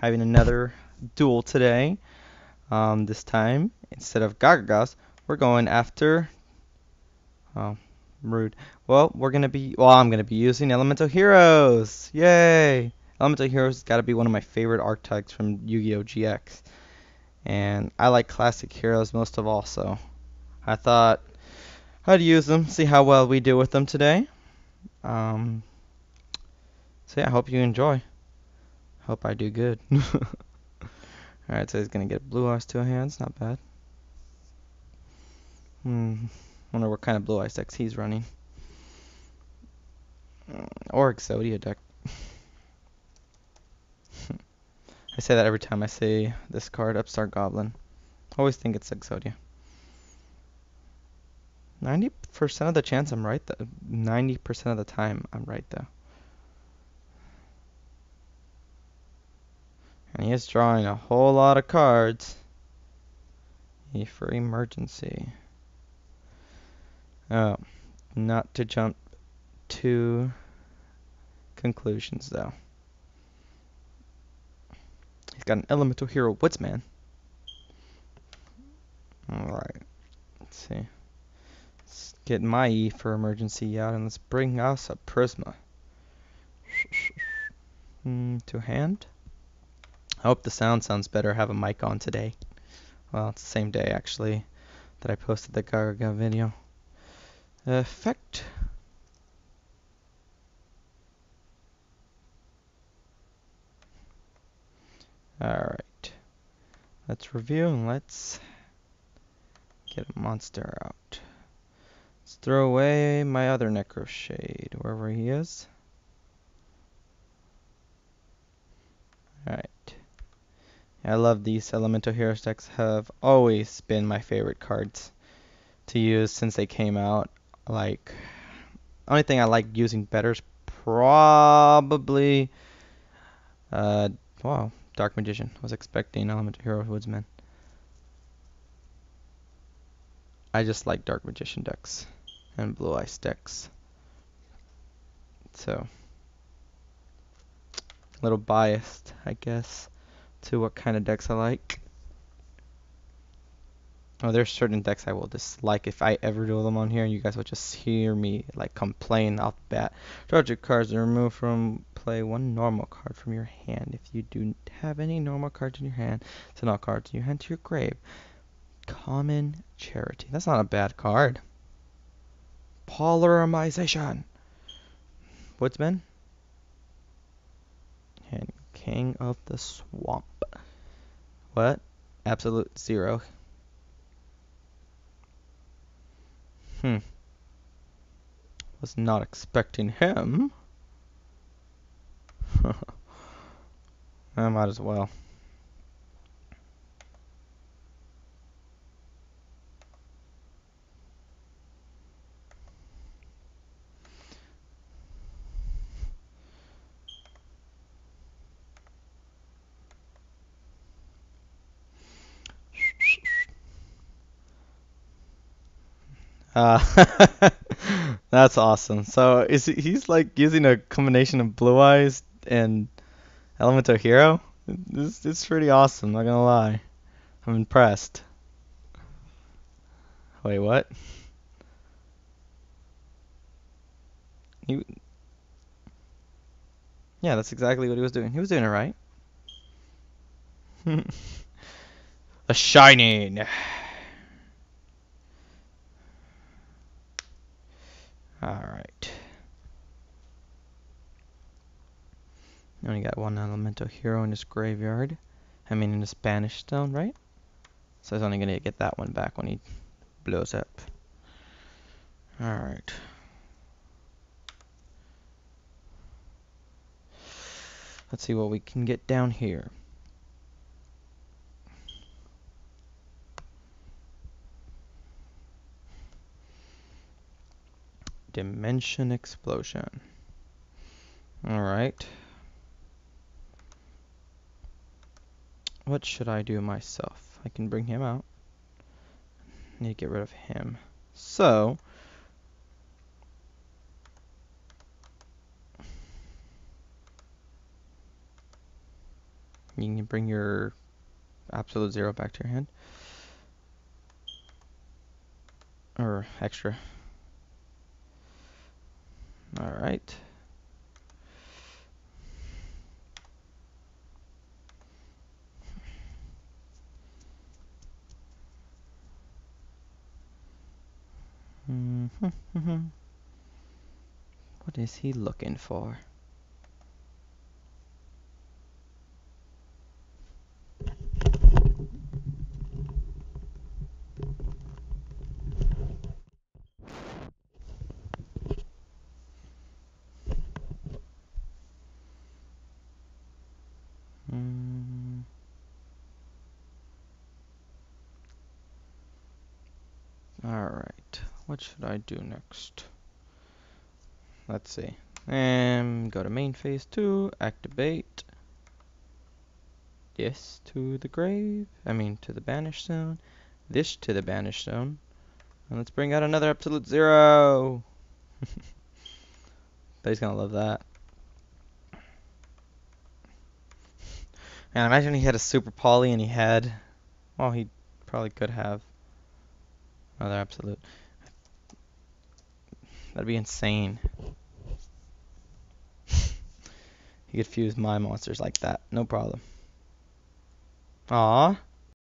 having another duel today. This time, instead of Gagagas, we're going after... Oh, rude. Well, I'm going to be using Elemental Heroes. Yay! Elemental Heroes has got to be one of my favorite archetypes from Yu-Gi-Oh! GX. And I like classic heroes most of all, so I thought I'd use them, see how well we do with them today. So yeah, I hope you enjoy. Hope I do good. Alright, so he's going to get Blue-Eyes to a hand. It's not bad. Wonder what kind of Blue-Eyes decks he's running. Or Exodia deck. I say that every time I say this card, Upstart Goblin. Always think it's Exodia. 90% of the chance I'm right, though. 90% of the time I'm right, though. And he is drawing a whole lot of cards. E for emergency. Oh, not to jump to conclusions, though. He's got an Elemental Hero Woodsman. Alright, let's see. Let's get my E for emergency out and let's bring us a Prisma. To hand. I hope the sound sounds better. I have a mic on today. Well, it's the same day, actually, that I posted the Gagaga video. Effect. Alright. Let's review and let's get a monster out. Let's throw away my other Necro Shade, wherever he is. Alright. I love these Elemental Heroes decks, have always been my favorite cards to use since they came out. Like, only thing I like using better is probably wow, Dark Magician. I was expecting Elemental Hero Woodsman. I just like Dark Magician decks and Blue-Eyes decks. So a little biased, I guess, to what kind of decks I like. Oh, there's certain decks I will dislike. If I ever do them on here, you guys will just hear me like complain off the bat. Draw two cards and remove from play one normal card from your hand. If you do have any normal cards in your hand, send all cards in your hand to your grave. Common Charity. That's not a bad card. Polarization. Woodsman. And King of the Swamp. What? Absolute Zero. Was not expecting him. I might as well. That's awesome. So he's like using a combination of Blue-Eyes and Elemental Hero. It's pretty awesome, not gonna lie. I'm impressed. Wait, what? Yeah, that's exactly what he was doing. He was doing it right. A shining. Alright. Only got one Elemental Hero in his graveyard. I mean, in his banished stone, right? So he's only going to get that one back when he blows up. Alright. Let's see what we can get down here. Dimension Explosion. Alright. What should I do myself? I can bring him out. I need to get rid of him. So, You can bring your Absolute Zero back to your hand. Or extra. Alright. What is he looking for? What should I do next? Let's see. Go to main phase 2, activate. This to the grave. I mean to the banished zone. This to the banished zone. And let's bring out another Absolute Zero. But he's gonna love that. Man, imagine he had a Super Poly and he had, well, he probably could have another Absolute. That'd be insane. He could fuse my monsters like that, no problem. Aww.